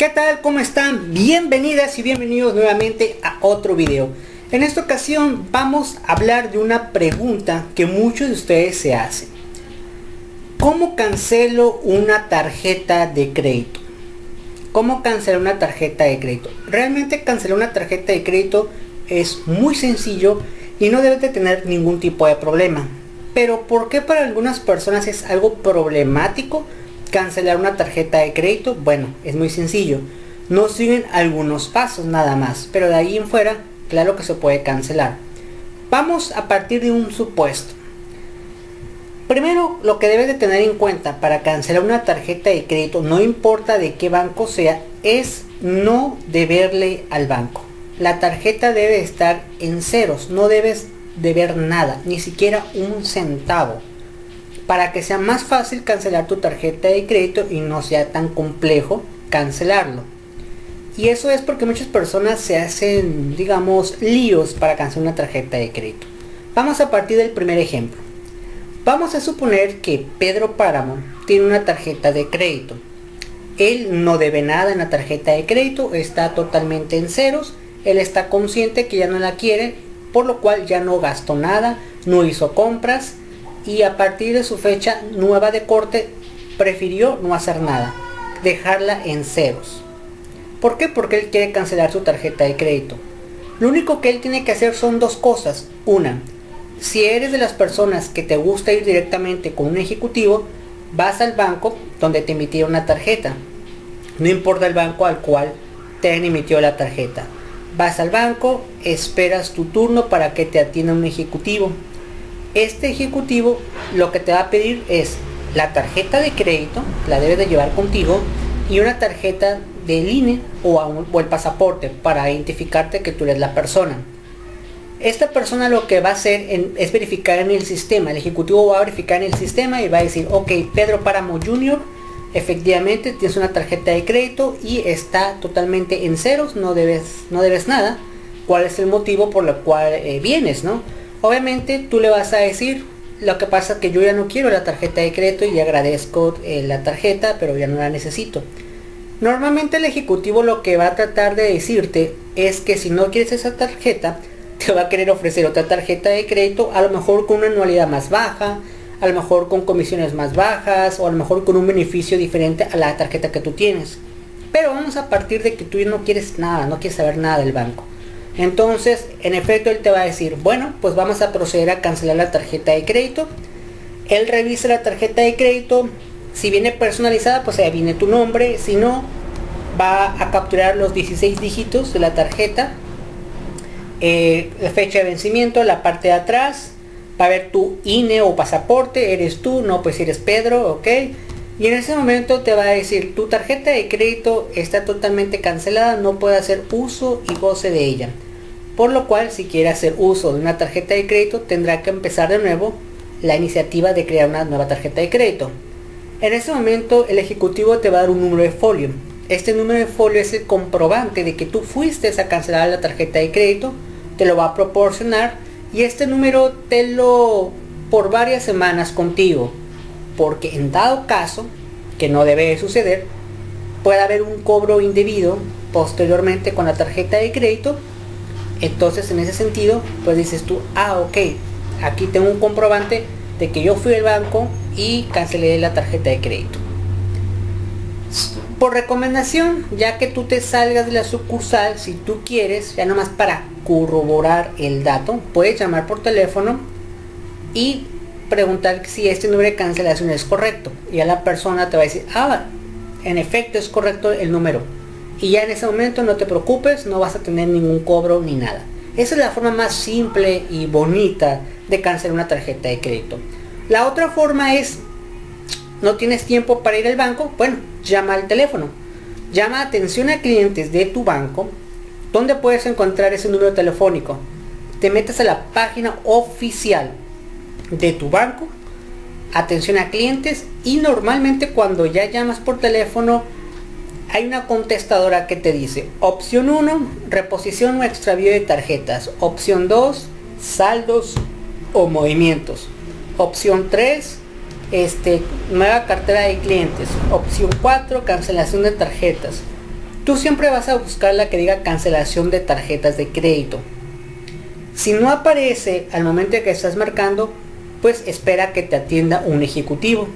¿Qué tal? ¿Cómo están? Bienvenidas y bienvenidos nuevamente a otro video. En esta ocasión vamos a hablar de una pregunta que muchos de ustedes se hacen. ¿Cómo cancelo una tarjeta de crédito? ¿Cómo cancelar una tarjeta de crédito? Realmente cancelar una tarjeta de crédito es muy sencillo y no debes de tener ningún tipo de problema. Pero ¿por qué para algunas personas es algo problemático cancelar una tarjeta de crédito? Bueno, es muy sencillo, no siguen algunos pasos nada más, pero de ahí en fuera claro que se puede cancelar. Vamos a partir de un supuesto. Primero, lo que debes de tener en cuenta para cancelar una tarjeta de crédito, no importa de qué banco sea, es no deberle al banco. La tarjeta debe estar en ceros, no debes deber nada, ni siquiera un centavo, para que sea más fácil cancelar tu tarjeta de crédito y no sea tan complejo cancelarlo. Y eso es porque muchas personas se hacen, digamos, líos para cancelar una tarjeta de crédito. Vamos a partir del primer ejemplo. Vamos a suponer que Pedro Páramo tiene una tarjeta de crédito. Él no debe nada en la tarjeta de crédito, está totalmente en ceros, él está consciente que ya no la quiere, por lo cual ya no gastó nada, no hizo compras, y a partir de su fecha nueva de corte prefirió no hacer nada, dejarla en ceros. ¿Por qué? Porque él quiere cancelar su tarjeta de crédito. Lo único que él tiene que hacer son dos cosas. Una, si eres de las personas que te gusta ir directamente con un ejecutivo, vas al banco donde te emitieron la tarjeta, no importa el banco al cual te han emitido la tarjeta, vas al banco, esperas tu turno para que te atienda un ejecutivo. Este ejecutivo lo que te va a pedir es la tarjeta de crédito, la debes de llevar contigo, y una tarjeta del INE o el pasaporte para identificarte que tú eres la persona. Esta persona lo que va a hacer es verificar en el sistema, el ejecutivo va a verificar en el sistema y va a decir, ok, Pedro Páramo Jr. efectivamente tienes una tarjeta de crédito y está totalmente en ceros, no debes nada, ¿cuál es el motivo por el cual vienes, no? Obviamente tú le vas a decir, lo que pasa es que yo ya no quiero la tarjeta de crédito y agradezco la tarjeta, pero ya no la necesito. Normalmente el ejecutivo lo que va a tratar de decirte es que si no quieres esa tarjeta, te va a querer ofrecer otra tarjeta de crédito, a lo mejor con una anualidad más baja, a lo mejor con comisiones más bajas, o a lo mejor con un beneficio diferente a la tarjeta que tú tienes. Pero vamos a partir de que tú no quieres nada, no quieres saber nada del banco. Entonces, en efecto, él te va a decir, bueno, pues vamos a proceder a cancelar la tarjeta de crédito. Él revisa la tarjeta de crédito, si viene personalizada, pues ahí viene tu nombre, si no, va a capturar los 16 dígitos de la tarjeta, la fecha de vencimiento, la parte de atrás, va a ver tu INE o pasaporte, eres tú, no, pues eres Pedro, ok. Y en ese momento te va a decir, tu tarjeta de crédito está totalmente cancelada, no puede hacer uso y goce de ella. Por lo cual, si quiere hacer uso de una tarjeta de crédito, tendrá que empezar de nuevo la iniciativa de crear una nueva tarjeta de crédito. En ese momento, el ejecutivo te va a dar un número de folio. Este número de folio es el comprobante de que tú fuiste a cancelar la tarjeta de crédito, te lo va a proporcionar y este número tenlo por varias semanas contigo. Porque en dado caso, que no debe suceder, puede haber un cobro indebido posteriormente con la tarjeta de crédito. Entonces, en ese sentido, pues dices tú, ah, ok, aquí tengo un comprobante de que yo fui al banco y cancelé la tarjeta de crédito. Por recomendación, ya que tú te salgas de la sucursal, si tú quieres, ya nomás para corroborar el dato, puedes llamar por teléfono y preguntar si este número de cancelación es correcto y ya la persona te va a decir, ah, en efecto es correcto el número, y ya en ese momento no te preocupes, no vas a tener ningún cobro ni nada. Esa es la forma más simple y bonita de cancelar una tarjeta de crédito. La otra forma es, no tienes tiempo para ir al banco, bueno, llama al teléfono, llama a atención a clientes de tu banco, donde puedes encontrar ese número telefónico, te metes a la página oficial de tu banco, atención a clientes, y normalmente cuando ya llamas por teléfono hay una contestadora que te dice opción 1, reposición o extravío de tarjetas, opción 2, saldos o movimientos, opción 3, nueva cartera de clientes, opción 4, cancelación de tarjetas, tú siempre vas a buscar la que diga cancelación de tarjetas de crédito. Si no aparece al momento de que estás marcando, pues espera que te atienda un ejecutivo.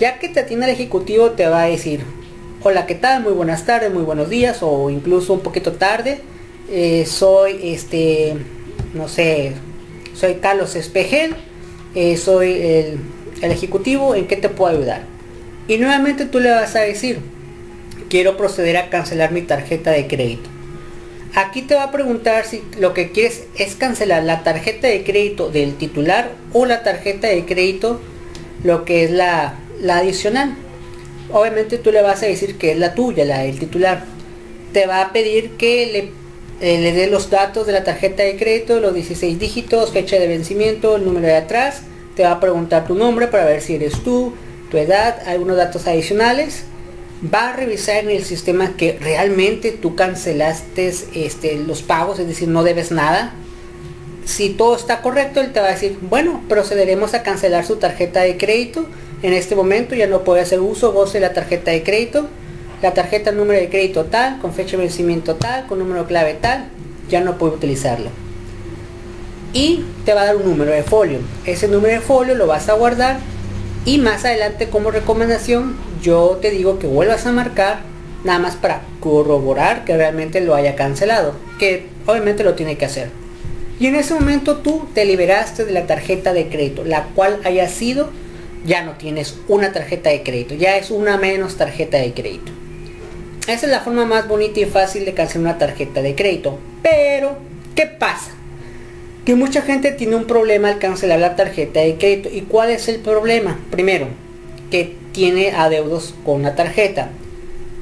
Ya que te atienda el ejecutivo, te va a decir: hola, ¿qué tal? Muy buenas tardes, muy buenos días, o incluso un poquito tarde. Soy no sé, soy Carlos Espejel, soy el ejecutivo, ¿en qué te puedo ayudar? Y nuevamente tú le vas a decir: quiero proceder a cancelar mi tarjeta de crédito. Aquí te va a preguntar si lo que quieres es cancelar la tarjeta de crédito del titular o la tarjeta de crédito, lo que es la adicional. Obviamente tú le vas a decir que es la tuya, la del titular. Te va a pedir que le dé los datos de la tarjeta de crédito, los 16 dígitos, fecha de vencimiento, el número de atrás. Te va a preguntar tu nombre para ver si eres tú, tu edad, algunos datos adicionales. Va a revisar en el sistema que realmente tú cancelaste los pagos, es decir, no debes nada. Si todo está correcto, él te va a decir: bueno, procederemos a cancelar su tarjeta de crédito. En este momento ya no puede hacer uso, goce de la tarjeta de crédito. La tarjeta, número de crédito tal, con fecha de vencimiento tal, con número clave tal, ya no puede utilizarlo. Y te va a dar un número de folio. Ese número de folio lo vas a guardar. Y más adelante, como recomendación, yo te digo que vuelvas a marcar, nada más para corroborar que realmente lo haya cancelado, que obviamente lo tiene que hacer. Y en ese momento tú te liberaste de la tarjeta de crédito, la cual haya sido. Ya no tienes una tarjeta de crédito, ya es una menos tarjeta de crédito. Esa es la forma más bonita y fácil de cancelar una tarjeta de crédito. Pero ¿qué pasa? Que mucha gente tiene un problema al cancelar la tarjeta de crédito. ¿Y cuál es el problema? Primero, que tiene adeudos con la tarjeta.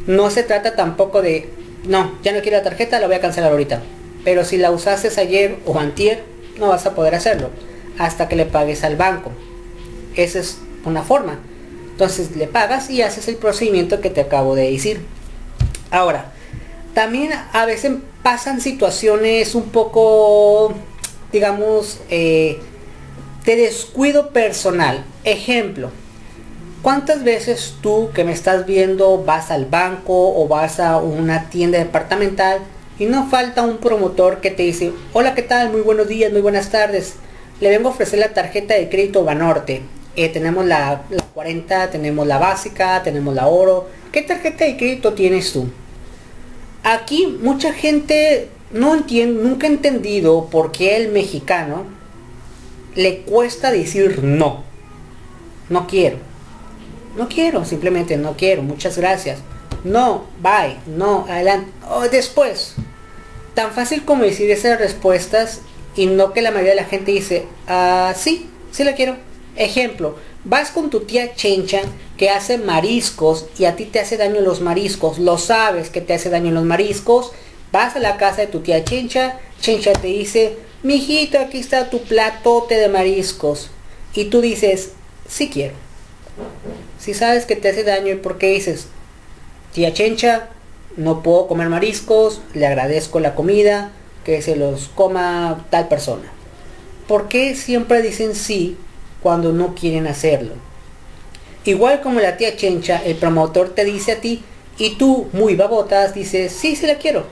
No se trata tampoco de: no, ya no quiero la tarjeta, la voy a cancelar ahorita. Pero si la usases ayer o antier, no vas a poder hacerlo hasta que le pagues al banco. Esa es una forma. Entonces le pagas y haces el procedimiento que te acabo de decir. Ahora, también a veces pasan situaciones un poco, digamos, de descuido personal. Ejemplo: ¿cuántas veces tú que me estás viendo vas al banco o vas a una tienda departamental y no falta un promotor que te dice: hola, ¿qué tal? Muy buenos días, muy buenas tardes, le vengo a ofrecer la tarjeta de crédito Banorte, tenemos la 40, tenemos la básica, tenemos la oro, ¿qué tarjeta de crédito tienes tú? Aquí mucha gente no entiendo, nunca he entendido por qué el mexicano le cuesta decir no. No quiero. No quiero, simplemente no quiero. Muchas gracias. No, bye. No, adelante. O después. Tan fácil como decir esas respuestas, y no que la mayoría de la gente dice: ah, sí, sí la quiero. Ejemplo: vas con tu tía Chencha que hace mariscos y a ti te hace daño los mariscos. Lo sabes que te hace daño los mariscos. Vas a la casa de tu tía Chencha, Chencha te dice: mijito, aquí está tu platote de mariscos. Y tú dices: sí quiero. Si sabes que te hace daño, ¿y por qué dices: tía Chencha, no puedo comer mariscos, le agradezco la comida, que se los coma tal persona? ¿Por qué siempre dicen sí cuando no quieren hacerlo? Igual como la tía Chencha, el promotor te dice a ti, y tú, muy babotas, dices: sí, sí la quiero.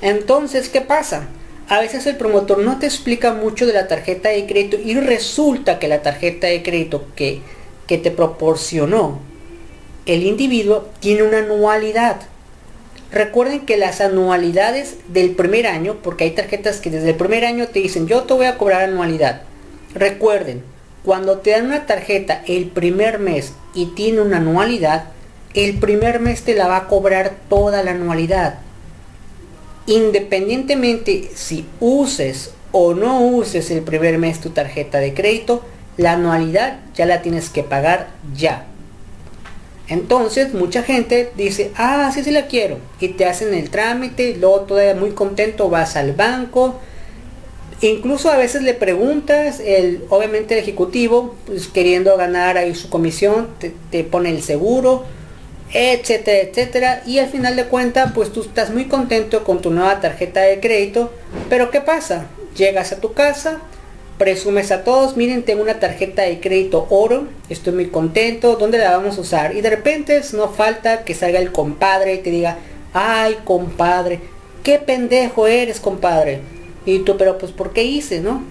Entonces, ¿qué pasa? A veces el promotor no te explica mucho de la tarjeta de crédito y resulta que la tarjeta de crédito que te proporcionó el individuo tiene una anualidad. Recuerden que las anualidades del primer año, porque hay tarjetas que desde el primer año te dicen: yo te voy a cobrar anualidad. Recuerden, cuando te dan una tarjeta el primer mes y tiene una anualidad, el primer mes te la va a cobrar toda la anualidad. Independientemente si uses o no uses el primer mes tu tarjeta de crédito, la anualidad ya la tienes que pagar ya. Entonces mucha gente dice: ah, sí, sí la quiero, y te hacen el trámite, luego todavía muy contento vas al banco, incluso a veces le preguntas, obviamente el ejecutivo, pues, queriendo ganar ahí su comisión, te pone el seguro, etcétera, etcétera, y al final de cuentas, pues tú estás muy contento con tu nueva tarjeta de crédito. Pero ¿qué pasa? Llegas a tu casa, presumes a todos: miren, tengo una tarjeta de crédito oro, estoy muy contento, ¿dónde la vamos a usar? Y de repente no falta que salga el compadre y te diga: ay, compadre, qué pendejo eres, compadre. Y tú, pero pues, ¿por qué hice, no?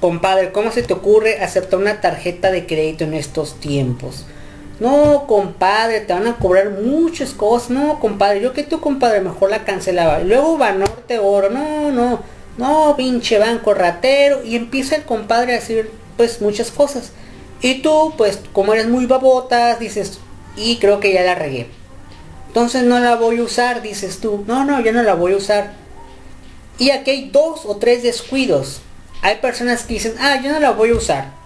Compadre, ¿cómo se te ocurre aceptar una tarjeta de crédito en estos tiempos? No, compadre, te van a cobrar muchas cosas. No, compadre, yo que tú, compadre, mejor la cancelaba. Luego Banorte Oro, no, pinche banco ratero. Y empieza el compadre a decir, pues, muchas cosas. Y tú, pues, como eres muy babotas, dices, y creo que ya la regué. Entonces no la voy a usar, dices tú. No, ya no la voy a usar. Y aquí hay dos o tres descuidos. Hay personas que dicen, ah, yo no la voy a usar.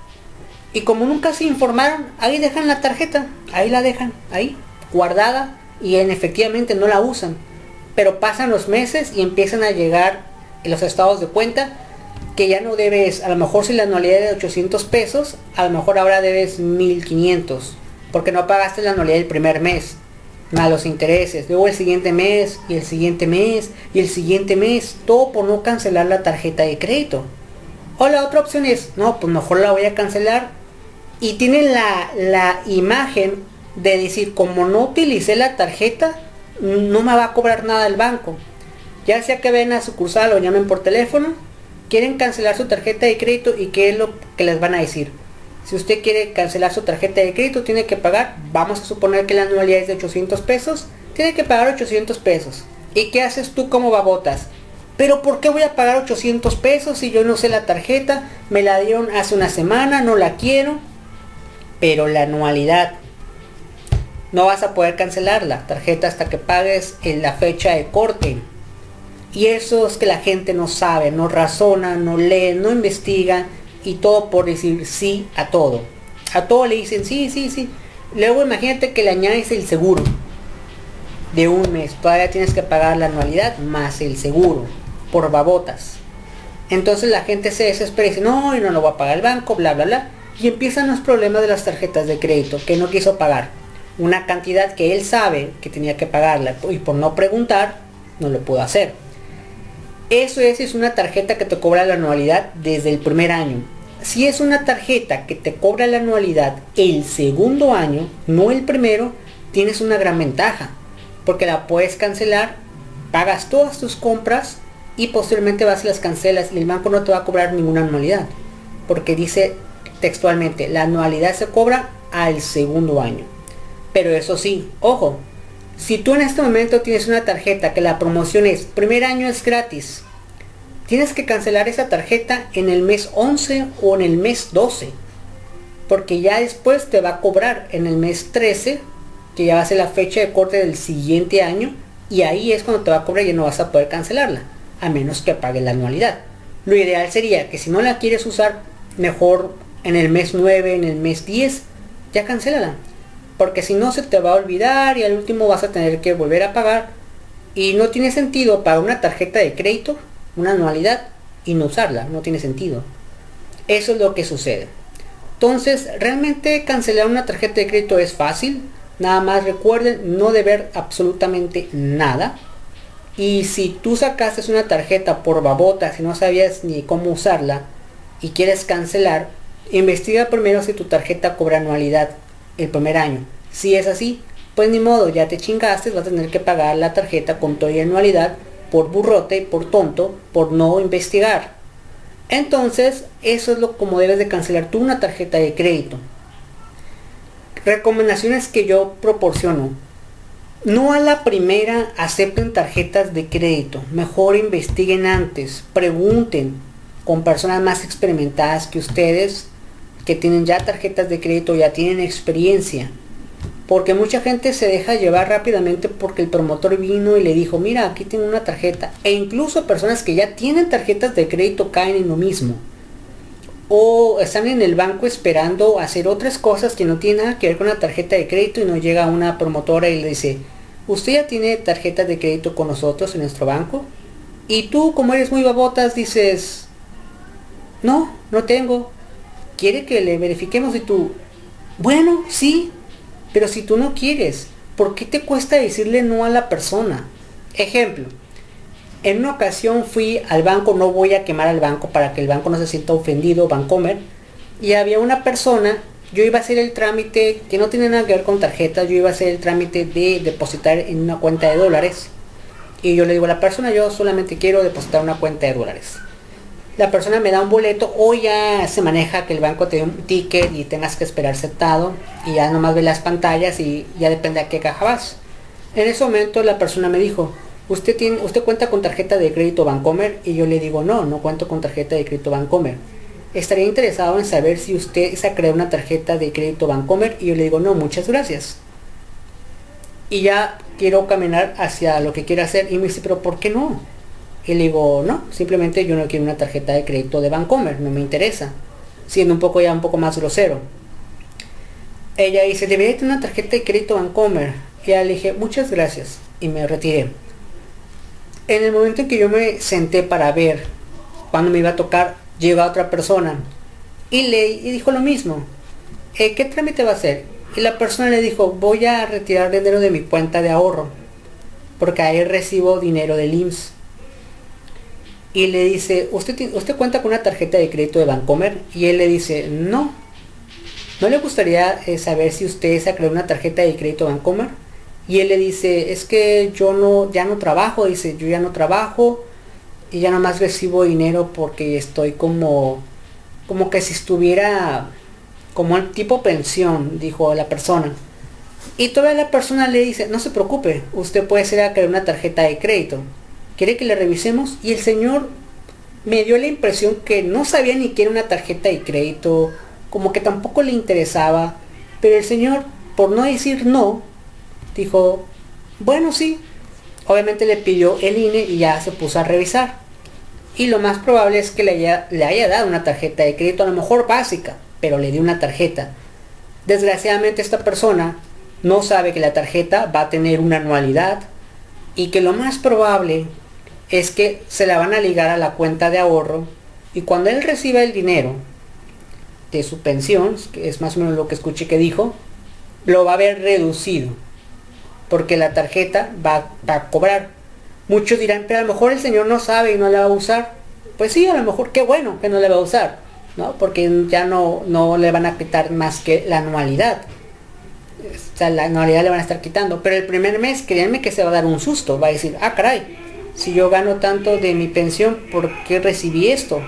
Y como nunca se informaron, ahí dejan la tarjeta, ahí la dejan, ahí, guardada, y efectivamente no la usan. Pero pasan los meses y empiezan a llegar los estados de cuenta, que ya no debes, a lo mejor si la anualidad es de 800 pesos, a lo mejor ahora debes 1500, porque no pagaste la anualidad del primer mes, más los intereses, luego el siguiente mes, y el siguiente mes, y el siguiente mes, todo por no cancelar la tarjeta de crédito. O la otra opción es, no, pues mejor la voy a cancelar. Y tienen la imagen de decir, como no utilicé la tarjeta, no me va a cobrar nada el banco. Ya sea que ven a sucursal o llamen por teléfono, quieren cancelar su tarjeta de crédito, y qué es lo que les van a decir. Si usted quiere cancelar su tarjeta de crédito, tiene que pagar, vamos a suponer que la anualidad es de 800 pesos, tiene que pagar 800 pesos. ¿Y qué haces tú como babotas? Pero ¿por qué voy a pagar 800 pesos si yo no usé la tarjeta? Me la dieron hace una semana, no la quiero. Pero la anualidad no vas a poder cancelar la tarjeta hasta que pagues en la fecha de corte. Y eso es que la gente no sabe, no razona, no lee, no investiga, y todo por decir sí a todo. A todo le dicen sí. Luego imagínate que le añades el seguro de un mes. Todavía tienes que pagar la anualidad más el seguro por babotas. Entonces la gente se desespera y dice, no, yo no lo voy a pagar el banco, bla, bla, bla. Y empiezan los problemas de las tarjetas de crédito, que no quiso pagar una cantidad que él sabe que tenía que pagarla, y por no preguntar no lo pudo hacer. Eso es una tarjeta que te cobra la anualidad desde el primer año. Si es una tarjeta que te cobra la anualidad el segundo año, no el primero, tienes una gran ventaja, porque la puedes cancelar, pagas todas tus compras y posteriormente vas y las cancelas, y el banco no te va a cobrar ninguna anualidad, porque dice textualmente, la anualidad se cobra al segundo año. Pero eso sí, ojo, si tú en este momento tienes una tarjeta que la promoción es, primer año es gratis, tienes que cancelar esa tarjeta en el mes 11 o en el mes 12, porque ya después te va a cobrar en el mes 13, que ya va a ser la fecha de corte del siguiente año, y ahí es cuando te va a cobrar y no vas a poder cancelarla, a menos que pagues la anualidad. Lo ideal sería que si no la quieres usar, mejor en el mes 9, en el mes 10, ya cancélala. Porque si no, se te va a olvidar y al último vas a tener que volver a pagar. Y no tiene sentido para una tarjeta de crédito, una anualidad, y no usarla. No tiene sentido. Eso es lo que sucede. Entonces, realmente cancelar una tarjeta de crédito es fácil. Nada más recuerden no deber absolutamente nada. Y si tú sacaste una tarjeta por babotas y no sabías ni cómo usarla y quieres cancelar, investiga primero si tu tarjeta cobra anualidad el primer año. Si es así, pues ni modo, ya te chingaste, vas a tener que pagar la tarjeta con toda anualidad por burrote, por tonto, por no investigar. Entonces, eso es lo como debes de cancelar tú una tarjeta de crédito. Recomendaciones que yo proporciono. No a la primera acepten tarjetas de crédito. Mejor investiguen antes, pregunten con personas más experimentadas que ustedes, que tienen ya tarjetas de crédito, ya tienen experiencia, porque mucha gente se deja llevar rápidamente porque el promotor vino y le dijo, mira, aquí tengo una tarjeta, e incluso personas que ya tienen tarjetas de crédito caen en lo mismo, o están en el banco esperando hacer otras cosas que no tienen nada que ver con la tarjeta de crédito, y no llega una promotora y le dice, usted ya tiene tarjetas de crédito con nosotros en nuestro banco, y tú, como eres muy babotas, dices, no tengo. Quiere que le verifiquemos, y tú, bueno, sí, pero si tú no quieres, ¿por qué te cuesta decirle no a la persona? Ejemplo, en una ocasión fui al banco, no voy a quemar al banco para que el banco no se sienta ofendido, Bancomer, y había una persona yo iba a hacer el trámite que no tiene nada que ver con tarjeta, yo iba a hacer el trámite de depositar en una cuenta de dólares. Y yo le digo a la persona, yo solamente quiero depositar una cuenta de dólares. La persona me da un boleto, o ya se maneja que el banco te dé un ticket y tengas que esperar sentado y ya nomás ve las pantallas y ya depende a qué caja vas. En ese momento la persona me dijo, ¿usted cuenta con tarjeta de crédito Bancomer? Y yo le digo, no, no cuento con tarjeta de crédito Bancomer. Estaría interesado en saber si usted se ha creado una tarjeta de crédito Bancomer. Y yo le digo, no, muchas gracias. Y ya quiero caminar hacia lo que quiero hacer. Y me dice, pero ¿por qué no? Y le digo, no, simplemente yo no quiero una tarjeta de crédito de Bancomer, no me interesa. Siendo un poco más grosero. Ella dice, debería tener una tarjeta de crédito Bancomer. Y ya le dije, muchas gracias. Y me retiré. En el momento en que yo me senté para ver cuando me iba a tocar, llegó otra persona y dijo lo mismo. ¿Qué trámite va a hacer? Y la persona le dijo, voy a retirar dinero de mi cuenta de ahorro, porque ahí recibo dinero del IMSS. Y le dice, ¿usted cuenta con una tarjeta de crédito de Bancomer? Y él le dice, no. ¿No le gustaría saber si usted se ha creado una tarjeta de crédito Bancomer? Y él le dice, es que yo ya no trabajo, dice, yo ya no trabajo y ya nomás recibo dinero porque estoy como que si estuviera como el tipo pensión, dijo la persona. Y todavía la persona le dice, no se preocupe, usted puede ser a crear una tarjeta de crédito. ¿Quiere que le revisemos? Y el señor me dio la impresión que no sabía ni qué era una tarjeta de crédito, como que tampoco le interesaba, pero el señor, por no decir no, dijo, bueno, sí. Obviamente le pidió el INE y ya se puso a revisar. Y lo más probable es que le haya dado una tarjeta de crédito, a lo mejor básica, pero le dio una tarjeta. Desgraciadamente esta persona no sabe que la tarjeta va a tener una anualidad y que lo más probable es que se la van a ligar a la cuenta de ahorro, y cuando él reciba el dinero de su pensión, que es más o menos lo que escuché que dijo, lo va a ver reducido. Porque la tarjeta va a cobrar. Muchos dirán, pero a lo mejor el señor no sabe y no la va a usar. Pues sí, a lo mejor, qué bueno que no la va a usar, ¿no? Porque ya no le van a quitar más que la anualidad. O sea, la anualidad le van a estar quitando. Pero el primer mes, créanme que se va a dar un susto. Va a decir, ah, caray, si yo gano tanto de mi pensión, ¿por qué recibí esto?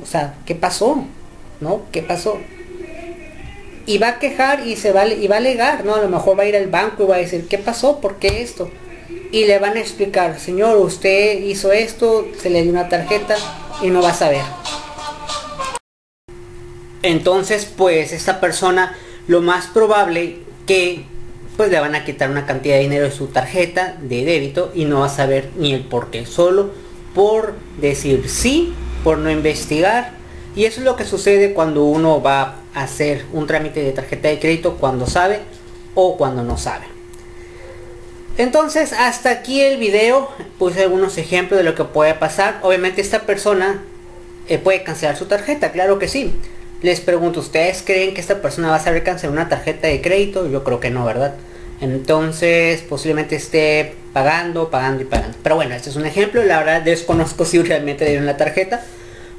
O sea, ¿qué pasó? ¿No? ¿Qué pasó? Y va a quejar y va a alegar, ¿no? A lo mejor va a ir al banco y va a decir, ¿qué pasó? ¿Por qué esto? Y le van a explicar, señor, usted hizo esto, se le dio una tarjeta y no va a saber. Entonces, pues, esta persona, lo más probable que, pues, le van a quitar una cantidad de dinero de su tarjeta de débito y no va a saber ni el por qué. Solo por decir sí, por no investigar. Y eso es lo que sucede cuando uno va a hacer un trámite de tarjeta de crédito, cuando sabe o cuando no sabe. Entonces, hasta aquí el video. Puse algunos ejemplos de lo que puede pasar. Obviamente esta persona puede cancelar su tarjeta, claro que sí. Les pregunto, ¿ustedes creen que esta persona va a saber cancelar una tarjeta de crédito? Yo creo que no, ¿verdad? Entonces posiblemente esté pagando. Pero bueno, este es un ejemplo. La verdad desconozco si realmente dieron la tarjeta.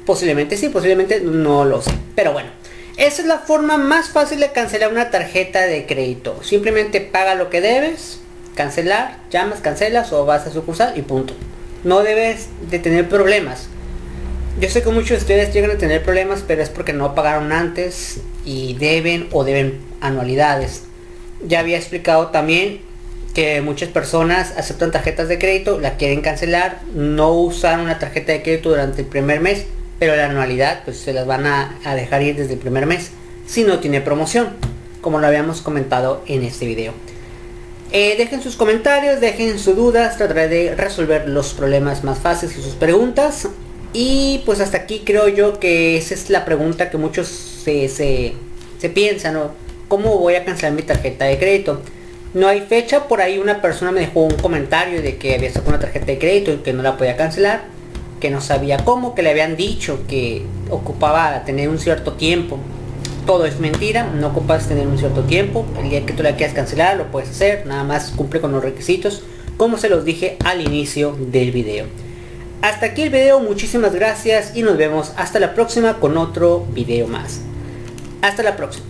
Posiblemente sí, posiblemente no lo sé. Pero bueno, esa es la forma más fácil de cancelar una tarjeta de crédito. Simplemente paga lo que debes, cancelar, llamas, cancelas o vas a sucursal y punto. No debes de tener problemas. Yo sé que muchos de ustedes llegan a tener problemas, pero es porque no pagaron antes y deben anualidades. Ya había explicado también que muchas personas aceptan tarjetas de crédito, la quieren cancelar, no usan una tarjeta de crédito durante el primer mes, pero la anualidad pues se las van a dejar ir desde el primer mes si no tiene promoción, como lo habíamos comentado en este video. Dejen sus comentarios, dejen sus dudas, trataré de resolver los problemas más fáciles y sus preguntas. Y pues hasta aquí creo yo que esa es la pregunta que muchos se piensan, ¿no? ¿Cómo voy a cancelar mi tarjeta de crédito? No hay fecha. Por ahí una persona me dejó un comentario de que había sacado una tarjeta de crédito y que no la podía cancelar, que no sabía cómo, que le habían dicho que ocupaba tener un cierto tiempo. Todo es mentira, no ocupas tener un cierto tiempo. El día que tú la quieras cancelar lo puedes hacer, nada más cumple con los requisitos, como se los dije al inicio del video. Hasta aquí el video, muchísimas gracias y nos vemos hasta la próxima con otro video más. Hasta la próxima.